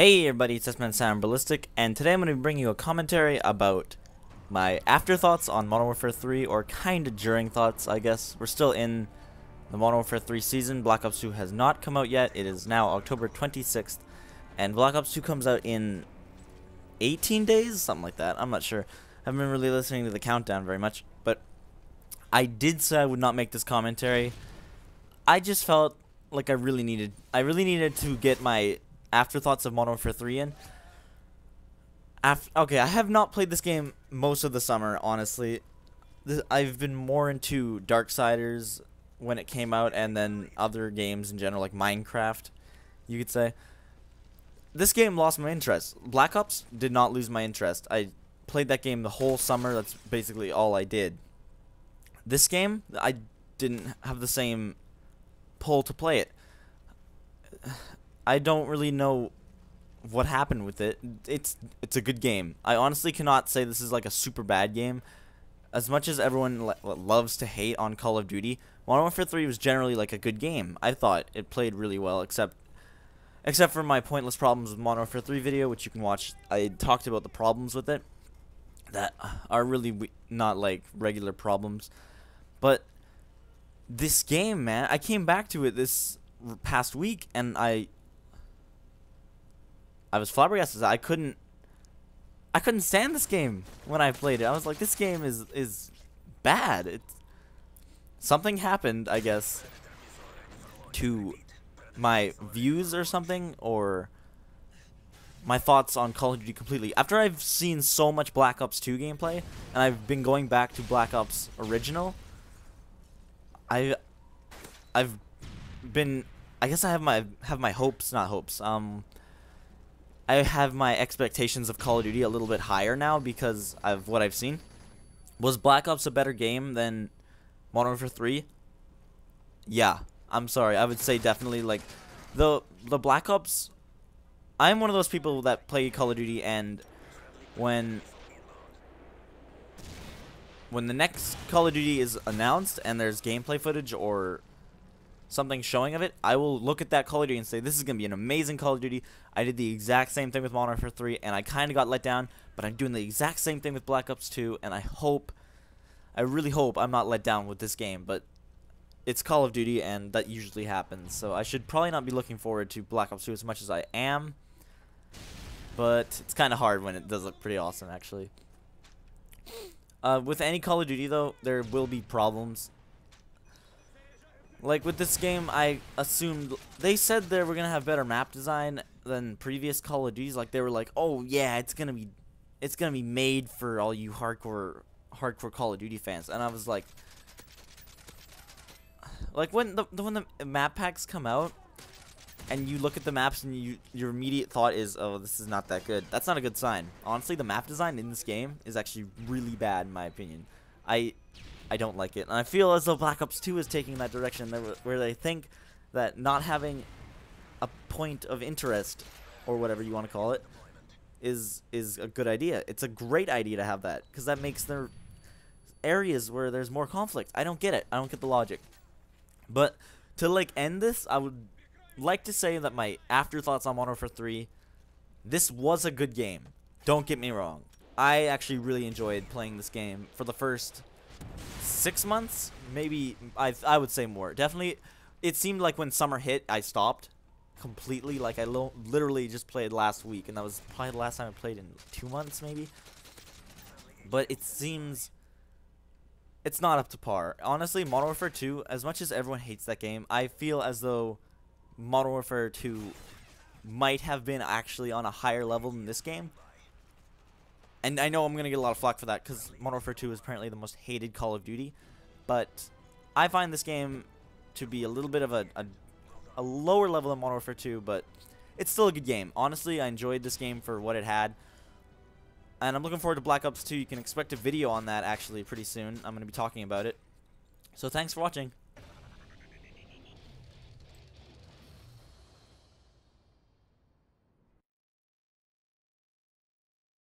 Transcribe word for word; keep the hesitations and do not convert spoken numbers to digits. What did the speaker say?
Hey everybody, it's S-Man Sam Ballistic, and today I'm going to bring you a commentary about my afterthoughts on Modern Warfare three, or kind of during thoughts, I guess. We're still in the Modern Warfare three season. Black Ops two has not come out yet. It is now October twenty-sixth, and Black Ops two comes out in eighteen days, something like that. I'm not sure. I haven't been really listening to the countdown very much, but I did say I would not make this commentary. I just felt like I really needed, I really needed to get my afterthoughts of Modern Warfare three in. After, okay, I have not played this game most of the summer, honestly. This, I've been more into Darksiders when it came out, and then other games in general, like Minecraft, you could say. This game lost my interest. Black Ops did not lose my interest. I played that game the whole summer. That's basically all I did. This game, I didn't have the same pull to play it. I don't really know what happened with it. It's it's a good game. I honestly cannot say this is like a super bad game. As much as everyone lo loves to hate on Call of Duty, Modern Warfare three was generally like a good game. I thought it played really well, except except for my pointless problems with Modern Warfare three video, which you can watch. I talked about the problems with it that are really we not like regular problems. But this game, man, I came back to it this past week, and I... I was flabbergasted. I couldn't, I couldn't stand this game when I played it. I was like, this game is is bad. It's, something happened, I guess, to my views or something, or my thoughts on Call of Duty completely. After I've seen so much Black Ops two gameplay, and I've been going back to Black Ops original, I, I've been, I guess I have my have my hopes, not hopes. Um. I have my expectations of Call of Duty a little bit higher now because of what I've seen. Was Black Ops a better game than Modern Warfare three? Yeah, I'm sorry. I would say definitely. Like, the, the Black Ops... I'm one of those people that play Call of Duty, and when... When the next Call of Duty is announced and there's gameplay footage or something showing of it, I will look at that Call of Duty and say, this is going to be an amazing Call of Duty. I did the exact same thing with Modern Warfare three, and I kind of got let down, but I'm doing the exact same thing with Black Ops two, and I hope, I really hope I'm not let down with this game, but it's Call of Duty, and that usually happens, so I should probably not be looking forward to Black Ops two as much as I am, but it's kind of hard when it does look pretty awesome, actually. Uh, with any Call of Duty, though, there will be problems. Like, with this game, I assumed... They said they were going to have better map design than previous Call of Duties. Like, they were like, oh, yeah, it's going to be it's gonna be made for all you hardcore hardcore Call of Duty fans. And I was like... Like, when the, the, when the map packs come out, and you look at the maps, and you your immediate thought is, oh, this is not that good. That's not a good sign. Honestly, the map design in this game is actually really bad, in my opinion. I... I don't like it, and I feel as though Black Ops two is taking that direction, where they think that not having a point of interest, or whatever you want to call it, is is a good idea. It's a great idea to have that, because that makes their areas where there's more conflict. I don't get it. I don't get the logic. But to like end this, I would like to say that my afterthoughts on Modern Warfare three, this was a good game. Don't get me wrong. I actually really enjoyed playing this game for the first six months, maybe. I, I would say more. Definitely, it seemed like when summer hit, I stopped completely. Like, I lo literally just played last week, and that was probably the last time I played in two months, maybe. But it seems it's not up to par. Honestly, Modern Warfare two, as much as everyone hates that game, I feel as though Modern Warfare two might have been actually on a higher level than this game. And I know I'm going to get a lot of flack for that, because Modern Warfare two is apparently the most hated Call of Duty. But I find this game to be a little bit of a, a, a lower level than Modern Warfare two, but it's still a good game. Honestly, I enjoyed this game for what it had. And I'm looking forward to Black Ops two. You can expect a video on that, actually, pretty soon. I'm going to be talking about it. So thanks for watching.